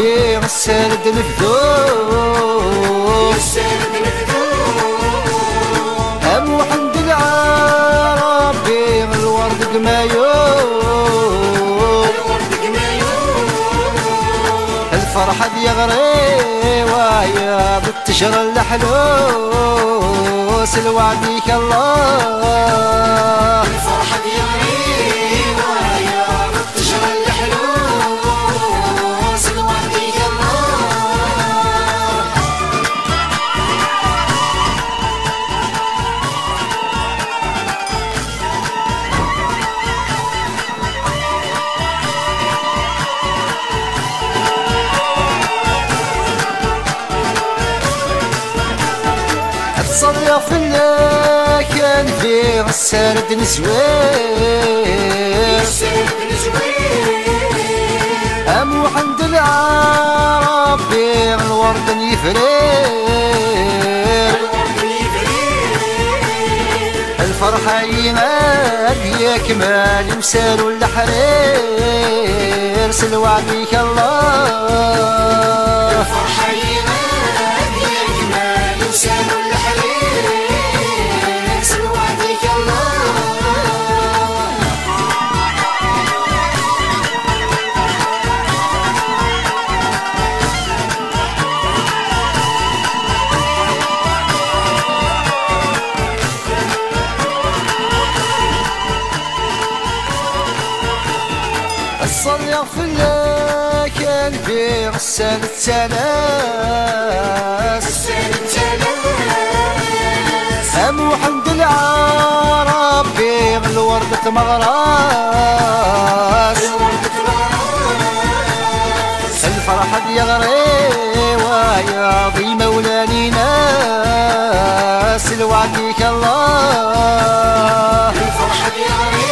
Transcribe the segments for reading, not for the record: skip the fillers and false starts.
بيغ السرد مفدوم أم وحد العرب بيغ الورد قمايوم الفرحة ديغري ويا بالتجر الحلوس الوعديك الله الفرحة ديغري ويا بالتجر الحلوس الوعديك الله اتصرف لكن في السرد نزوير أم وحند العرب في الورد يفرير الفرحة يناد يكمل يمسال الحرير سلوى عليك الله الفرحة يناد يكمل يمسال الصليق في اللكن في غسان التناس أم وحمد العرب في الوردة مغراس الفرحة ديغري وياضي مولاني ناس الوعديك الله الفرحة ديغري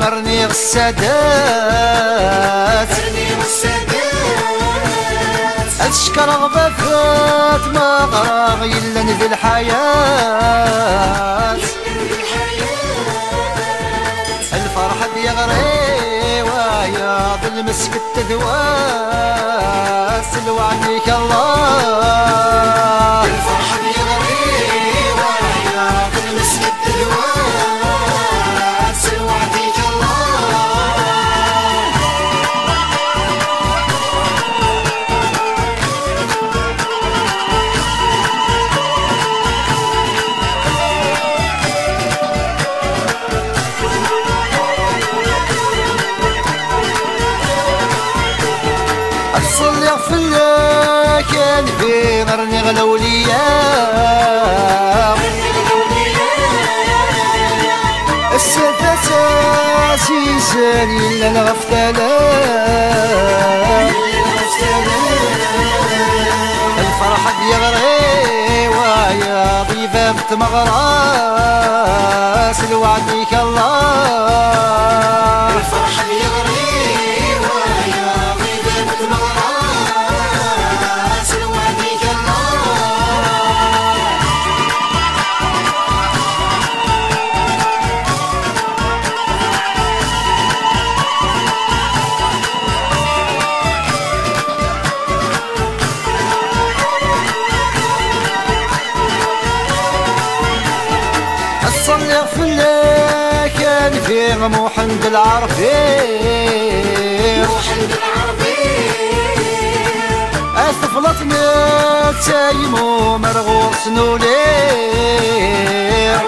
غرني السادات أشكر غبات ما غراغ يلن في الحياة الفرحة ديغري ويا بالمسك التذواس سلوى عليك الله الفرحة ديغري ويا بالمسك التذواس سلوى عليك الصليق في اللكن في غرني غلوليام السادات عزيزان إلا الغفتلام الفرحة ديغري ويا ضيفة مغراس الوعديك الله الفرحة ديغري ويا ضيفة مغراس الصليق في اللكن في محمد العربي أثفلت نتايم ومرغور سنولير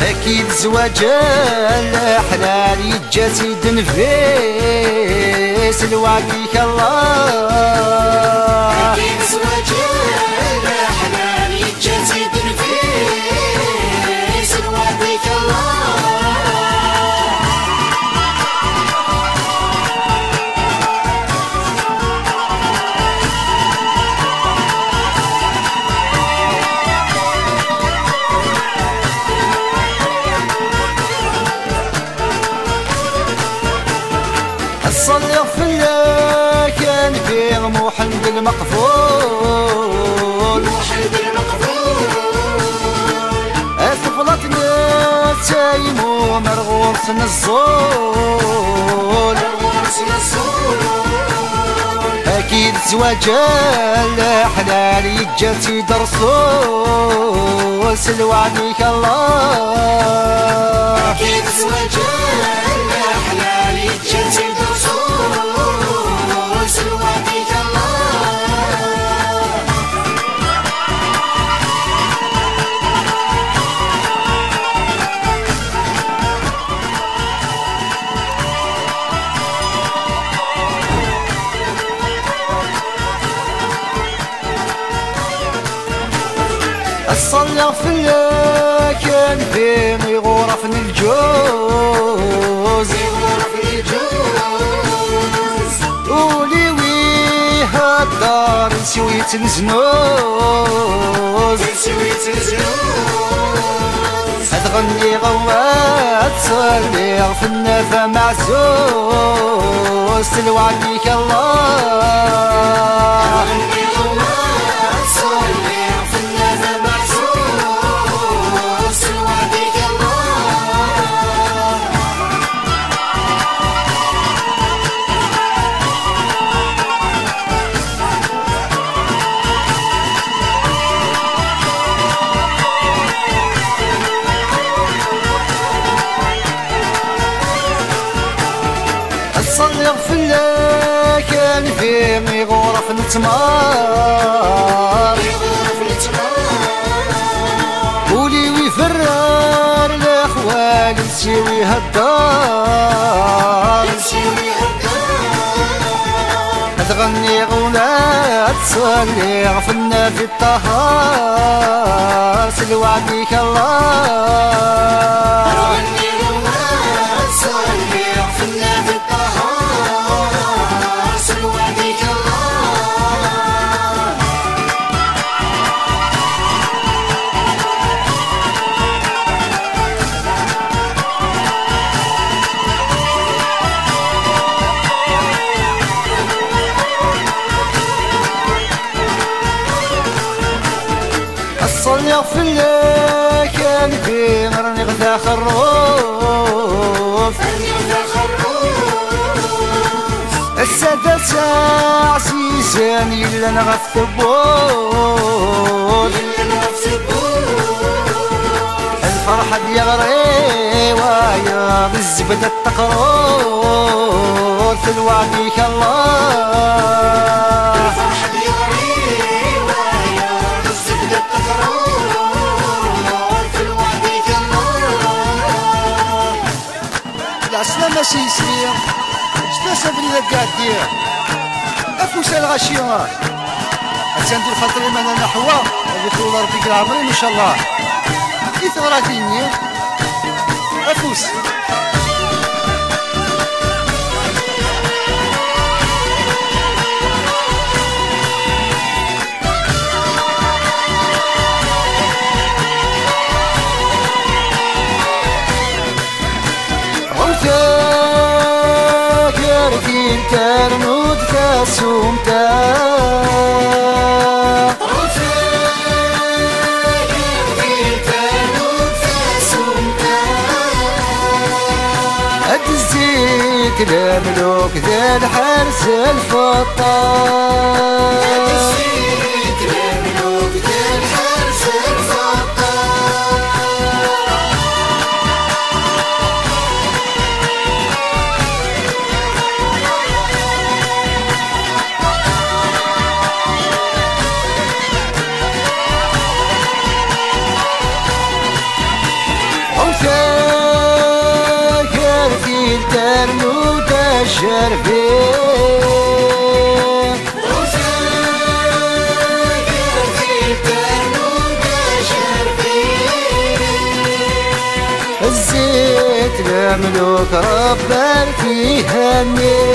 أكيد زواجا الأحلال يجات يدنفيس الوعديك الله أكيد زواجا الأحلال يجات يدنفيس الوعديك الله حصل يغفلك كان في موحد المقفول أثبلت نتايم ومرغوب سن الزول أكيد زواجال حلال يجات يدرسو سلو عليك الله أكيد زواجال حلال يجات يدرسو سلو عليك الله الصلاة فيا كان فين يغرفني الجوز قولي ويها الدار نسويت نزنوز هتغني غوات صلي في النافة معزوز سلو عليك الله نتمار قولي ويفرر الاخوان يسوي هالدار تغني غنات تصلي غفلنا في الطهار سلو عليك الله تغني غنات تصلي غفلنا في الطهار سلو عليك الله السادات عزيزان يلا نغف ثبوت الفرحة دي غريوة يا بالزبدة تقرور تلوى عليك الله الفرحة دي غريوة يا بالزبدة تقرور العسلة ماشي يسير شتاش هبليلة كاع دير أفوس الغاشيرة أتندير خاطري ما أنا نحوى اللي طول ربي كل عمري إن شاء الله كي تغراتيني أفوس الملوك ذا الحرس الفطار أتسيك الملوك ذا الحرس الفطار ملوك ربك يهني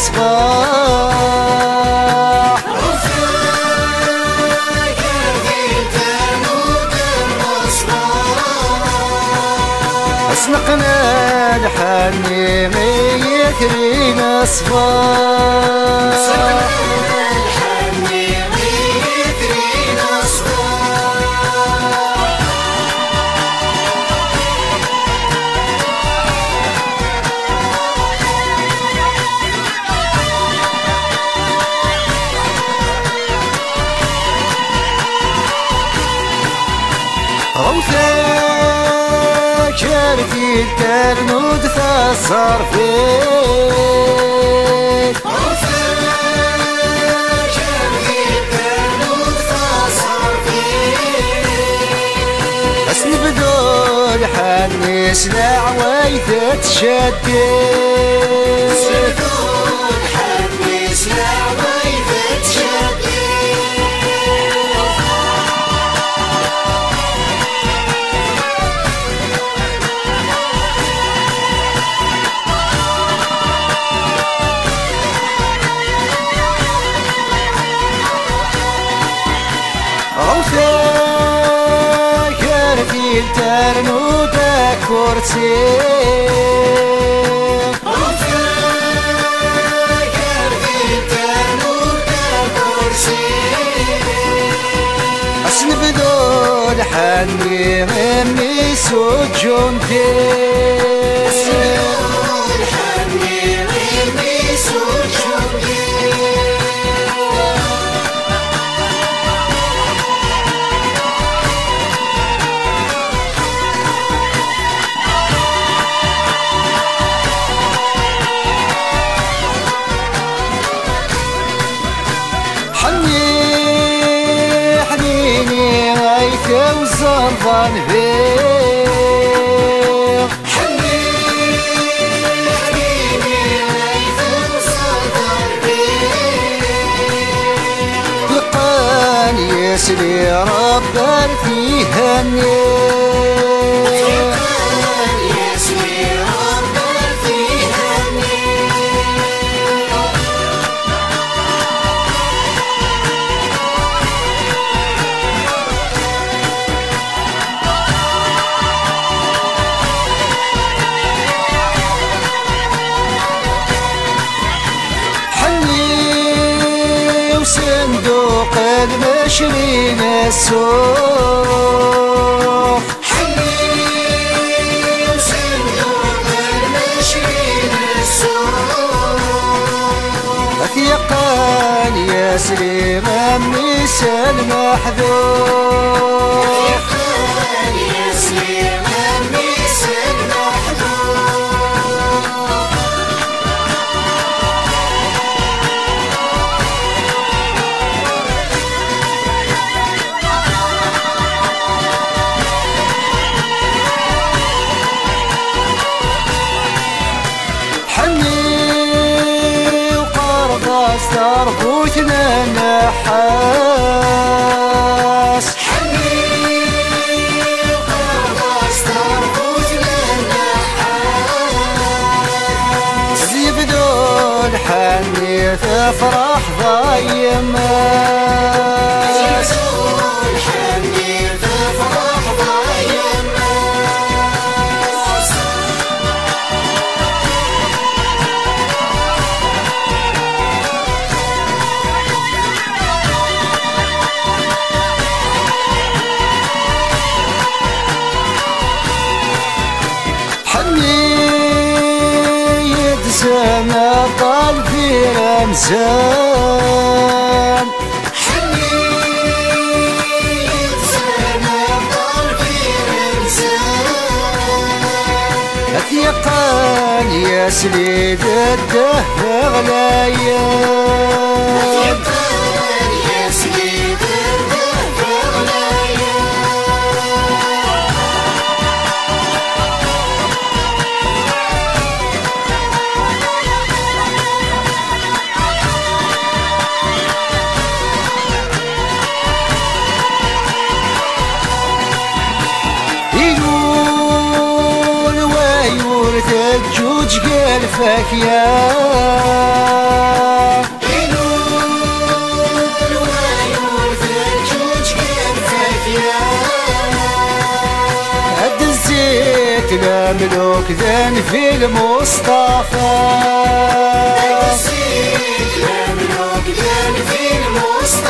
الأصفار أسلقنا الحني ميكرين أصفار شاركي الترنود ثاصر فيك شاركي الترنود ثاصر فيك بس نبذول حني سلع ويثة تشديك حني سلع ويثة تشديك الترنود كورتين أصنف دول حني مني سود وزنظن فيك حنيني غيثة وزنظن فيك القان يسلي ربا فيها النيك صندوق المشرين السوق حني صندوق المشرين السوق أثيقان يسري مميس المحذور أثيقان يسري مميس المحذور تربوتنا نحاس حني وقرباس تربوتنا نحاس اللي بدون حني تفرح ضاي ماس أنا قلبي رمزان حنيت أنا قلبي رمزان أثيقان يسلي ضده غلايان جوج قلفك يا ملوك ذن في المصطفى نسيت يا ملوك ذن في المصطفى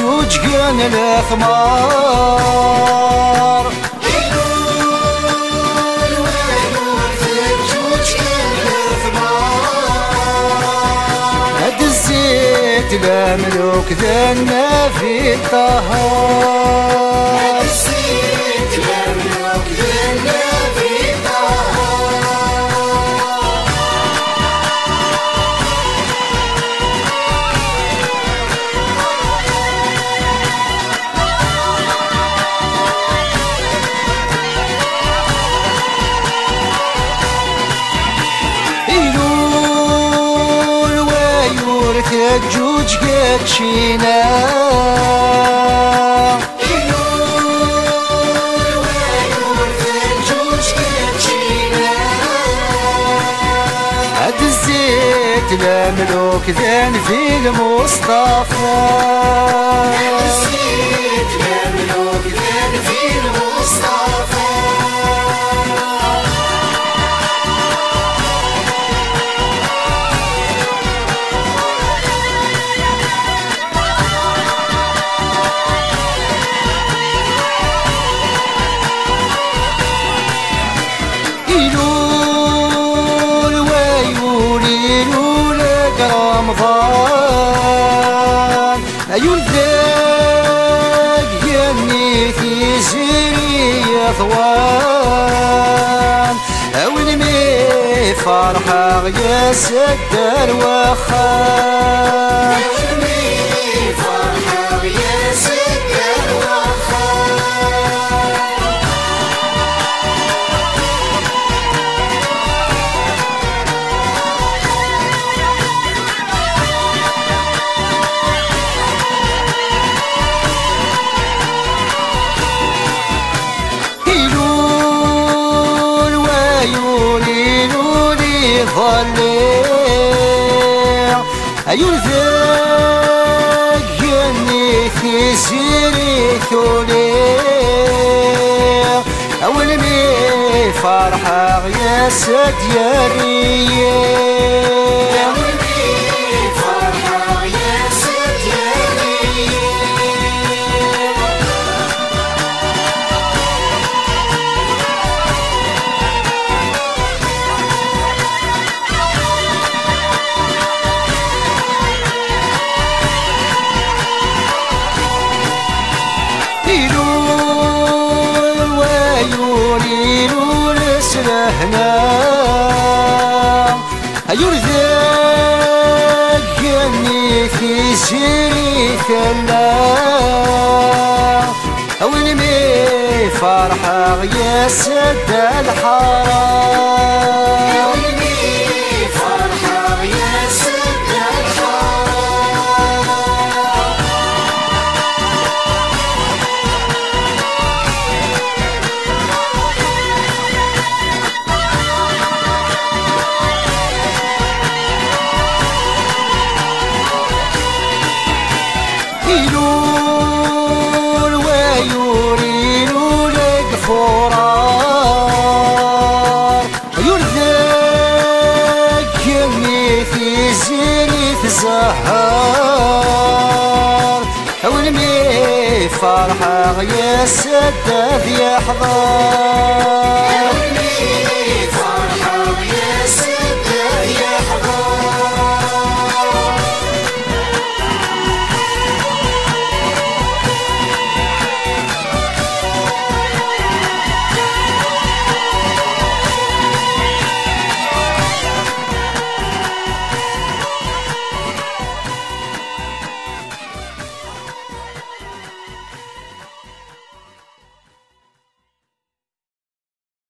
جوج قن الأخمار يلول ويورثك جوج قن الأخمار هد الزيت لا ملوك ذنا في الطهار هد الزيت لا ملوك ذنا في الطهار جوج قد شينا يلول ويورثك جوج قد شينا هد الزيت لا ملوك ذن في المصطفى هد الزيت لا ملوك ذن في المصطفى يلدك يمي في زيري يثوان أولمي فرحة يا سد الوخان أولمي فرحة يا سد الوخان يلذك يني في سيري ثوليق أول مي فرحة يا سد يا ريق أول مي فرحة يا سد يا ريق يرزق يني في سيري ثلا أول مي فرحة يا سد الحرام أول مي فرحة يا سد الحرام يرزق يمي في زيري تزهر أول مي فرحة يا سد يحضر